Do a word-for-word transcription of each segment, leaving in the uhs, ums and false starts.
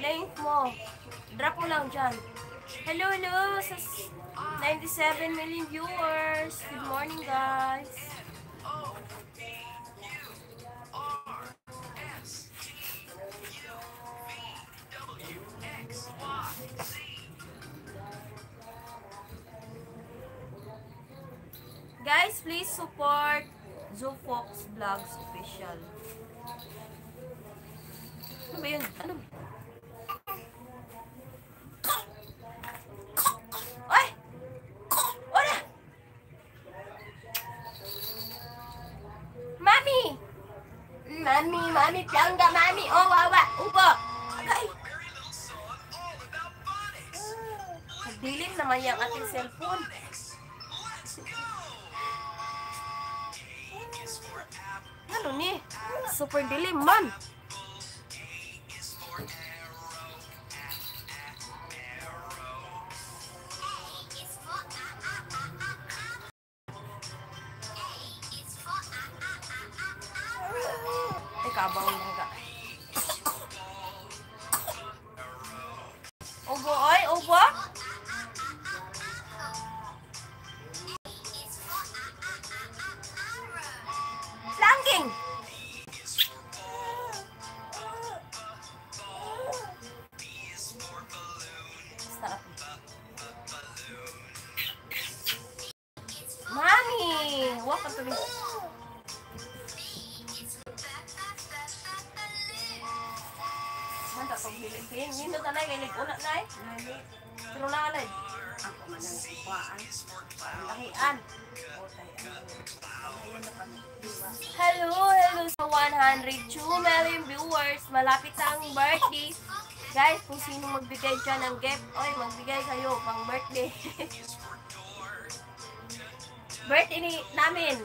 link mo. Drop mo lang dyan. Hello, hello sa ninety-seven million viewers. Good morning, guys. Guys, please support ZooFox Vlogs Official. Ano ba yun? Ano ba? Mami, mami, planga, mami, oh, wawa, upo. Agay. Dilim naman yung ating cellphone. Ano ni? Super dilim man. Kabang juga. Obo, oy, obo. Flanking. Stop. Mami, welcome to me. Kung hilipin, hindi ka na nilikulat na eh. Pero nakalad. Ako man ang kuwaan. Lakian. Hello, hello sa one hundred two million viewers. Malapit na ang birthday. Guys, kung sino magbigay dyan ng gift, oy, magbigay kayo pang birthday. Birthday ni namin.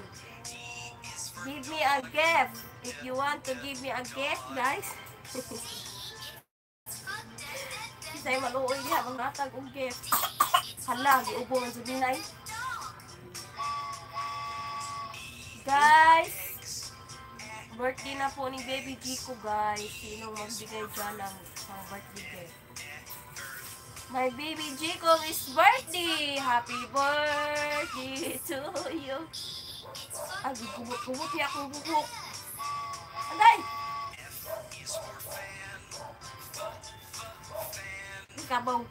Give me a gift. If you want to give me a gift, guys. Saya maluoy niya habang natag ang gift. Hala, giubo man sa dinay. Guys, birthday na po ni Baby G ko, guys. Sinong magbigay dyan ang birthday gift? My Baby G ko is birthday! Happy birthday to you! Agi, gumot-gumot niya akong buhok. Anday! Kabong.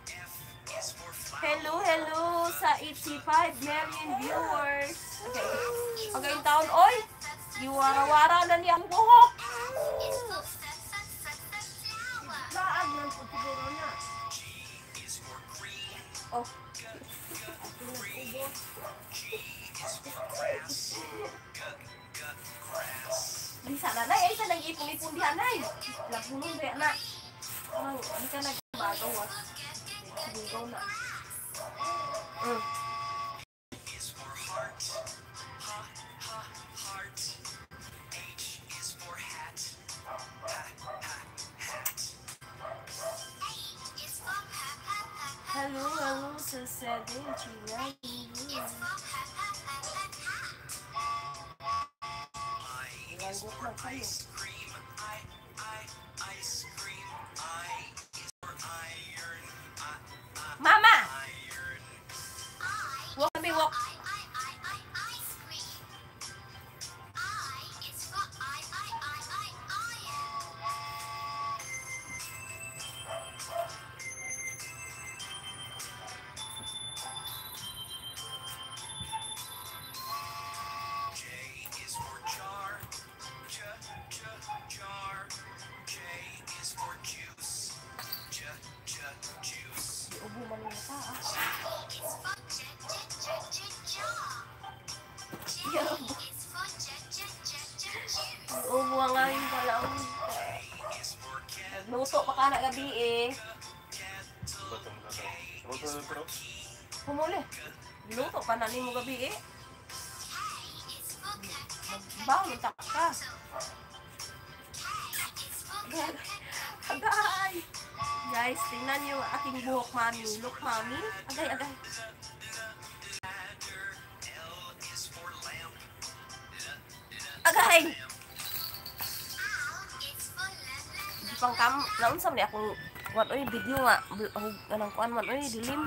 Hello, hello sa eighty-five million viewers. Okay. Okay, yung taon, oy! Iwara-wara na niyang buhok. Laag lang po siguro na. Oh. Di sana na, eh. Isa nang ipunipundihan na, eh. Lagunong kaya na. Oh, hindi ka nag- Bago what? Bago na. Mm. Hello, hello sa seventy-nine. Langot na kayo. Luto pa ka na gabi eh. Humuli. Luto pa na nimo gabi eh. Bawang tak ka. Agay. Guys, tingnan niyo aking buhok, mami. Look, mami. Agay, agay. Agay! pangkam naon sam di aku buat oi video nga ganang kuan buat oi dilim